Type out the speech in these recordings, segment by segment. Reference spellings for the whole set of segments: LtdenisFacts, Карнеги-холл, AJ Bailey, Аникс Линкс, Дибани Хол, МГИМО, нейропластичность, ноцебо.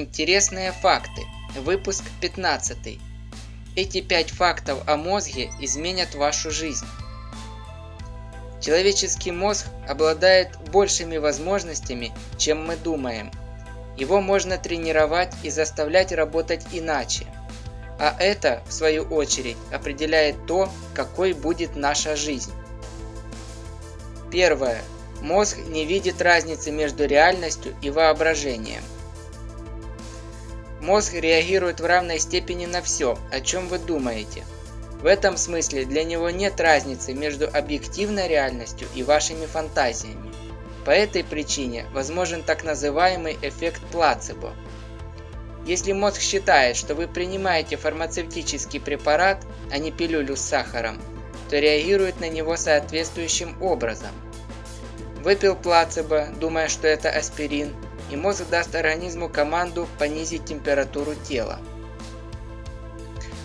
Интересные факты. Выпуск 15. Эти 5 фактов о мозге изменят вашу жизнь. Человеческий мозг обладает большими возможностями, чем мы думаем. Его можно тренировать и заставлять работать иначе. А это, в свою очередь, определяет то, какой будет наша жизнь. Первое. Мозг не видит разницы между реальностью и воображением. Мозг реагирует в равной степени на все, о чем вы думаете. В этом смысле для него нет разницы между объективной реальностью и вашими фантазиями. По этой причине возможен так называемый эффект плацебо. Если мозг считает, что вы принимаете фармацевтический препарат, а не пилюлю с сахаром, то реагирует на него соответствующим образом. Выпил плацебо, думая, что это аспирин, и мозг даст организму команду понизить температуру тела.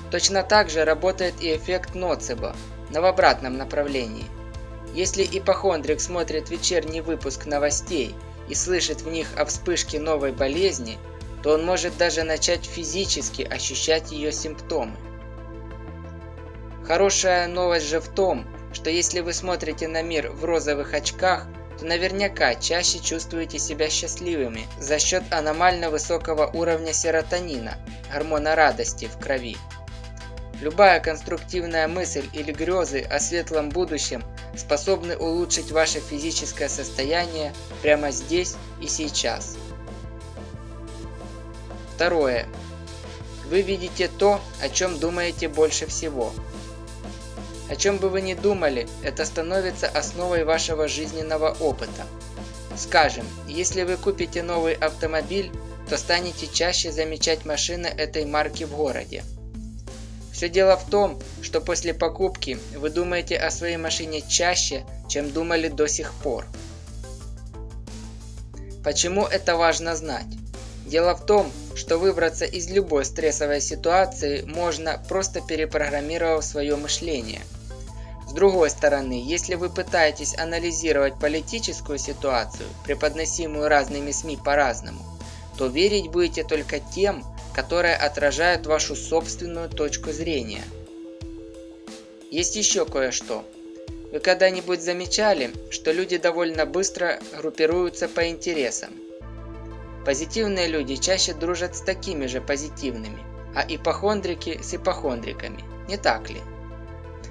Точно так же работает и эффект ноцебо, но в обратном направлении. Если ипохондрик смотрит вечерний выпуск новостей и слышит в них о вспышке новой болезни, то он может даже начать физически ощущать ее симптомы. Хорошая новость же в том, что если вы смотрите на мир в розовых очках, то наверняка чаще чувствуете себя счастливыми за счет аномально высокого уровня серотонина, гормона радости в крови. Любая конструктивная мысль или грезы о светлом будущем способны улучшить ваше физическое состояние прямо здесь и сейчас. Второе. Вы видите то, о чем думаете больше всего. О чем бы вы ни думали, это становится основой вашего жизненного опыта. Скажем, если вы купите новый автомобиль, то станете чаще замечать машины этой марки в городе. Все дело в том, что после покупки вы думаете о своей машине чаще, чем думали до сих пор. Почему это важно знать? Дело в том, что выбраться из любой стрессовой ситуации можно, просто перепрограммировав свое мышление. С другой стороны, если вы пытаетесь анализировать политическую ситуацию, преподносимую разными СМИ по-разному, то верить будете только тем, которые отражают вашу собственную точку зрения. Есть еще кое-что. Вы когда-нибудь замечали, что люди довольно быстро группируются по интересам? Позитивные люди чаще дружат с такими же позитивными, а ипохондрики с ипохондриками, не так ли?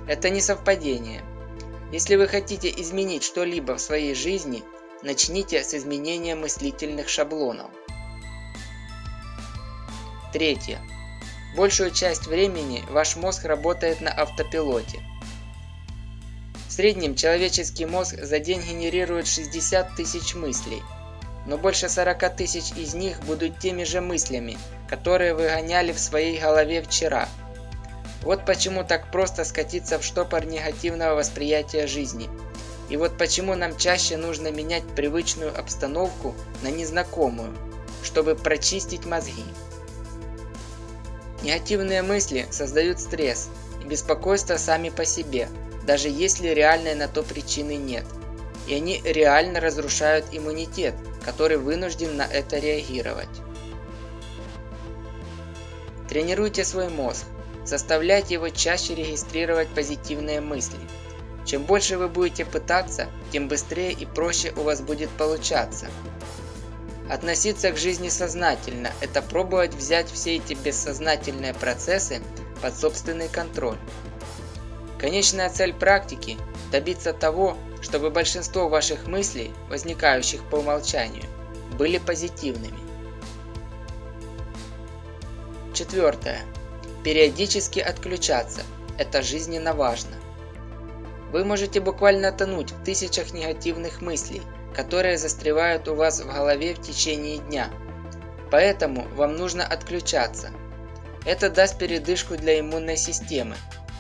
Это не совпадение. Если вы хотите изменить что-либо в своей жизни, начните с изменения мыслительных шаблонов. Третье. Большую часть времени ваш мозг работает на автопилоте. В среднем человеческий мозг за день генерирует 60 тысяч мыслей. Но больше 40 тысяч из них будут теми же мыслями, которые вы гоняли в своей голове вчера. Вот почему так просто скатиться в штопор негативного восприятия жизни. И вот почему нам чаще нужно менять привычную обстановку на незнакомую, чтобы прочистить мозги. Негативные мысли создают стресс и беспокойство сами по себе, даже если реальной на то причины нет. И они реально разрушают иммунитет, который вынужден на это реагировать. Тренируйте свой мозг, заставляйте его чаще регистрировать позитивные мысли. Чем больше вы будете пытаться, тем быстрее и проще у вас будет получаться. Относиться к жизни сознательно – это пробовать взять все эти бессознательные процессы под собственный контроль. Конечная цель практики – добиться того, чтобы большинство ваших мыслей, возникающих по умолчанию, были позитивными. Четвертое. Периодически отключаться. Это жизненно важно. Вы можете буквально тонуть в тысячах негативных мыслей, которые застревают у вас в голове в течение дня. Поэтому вам нужно отключаться. Это даст передышку для иммунной системы,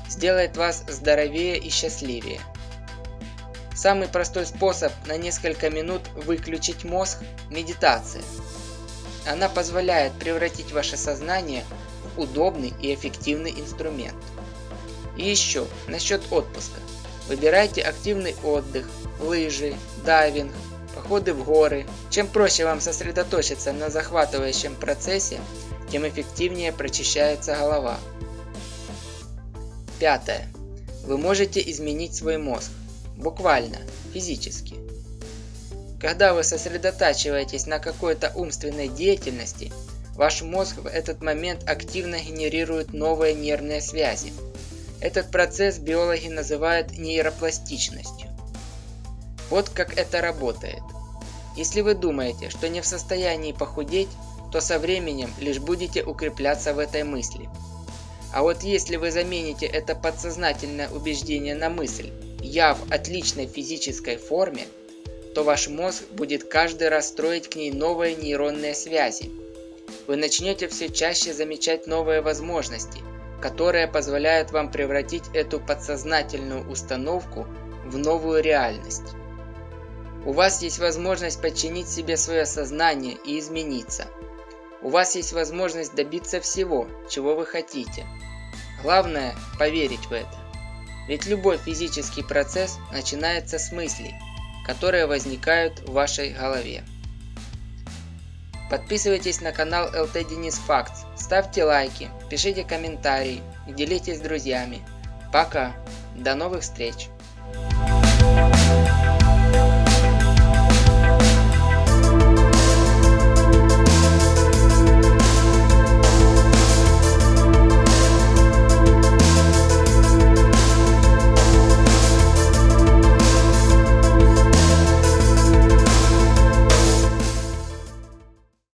сделает вас здоровее и счастливее. Самый простой способ на несколько минут выключить мозг – медитация. Она позволяет превратить ваше сознание в удобный и эффективный инструмент. И еще, насчет отпуска. Выбирайте активный отдых, лыжи, дайвинг, походы в горы. Чем проще вам сосредоточиться на захватывающем процессе, тем эффективнее прочищается голова. Пятое. Вы можете изменить свой мозг. Буквально, физически. Когда вы сосредотачиваетесь на какой-то умственной деятельности, ваш мозг в этот момент активно генерирует новые нервные связи. Этот процесс биологи называют нейропластичностью. Вот как это работает. Если вы думаете, что не в состоянии похудеть, то со временем лишь будете укрепляться в этой мысли. А вот если вы замените это подсознательное убеждение на мысль «я в отличной физической форме», то ваш мозг будет каждый раз строить к ней новые нейронные связи. Вы начнете все чаще замечать новые возможности, которые позволяют вам превратить эту подсознательную установку в новую реальность. У вас есть возможность подчинить себе свое сознание и измениться. У вас есть возможность добиться всего, чего вы хотите. Главное – поверить в это. Ведь любой физический процесс начинается с мыслей, которые возникают в вашей голове. Подписывайтесь на канал LtdenisFacts, ставьте лайки, пишите комментарии, делитесь с друзьями. Пока, до новых встреч!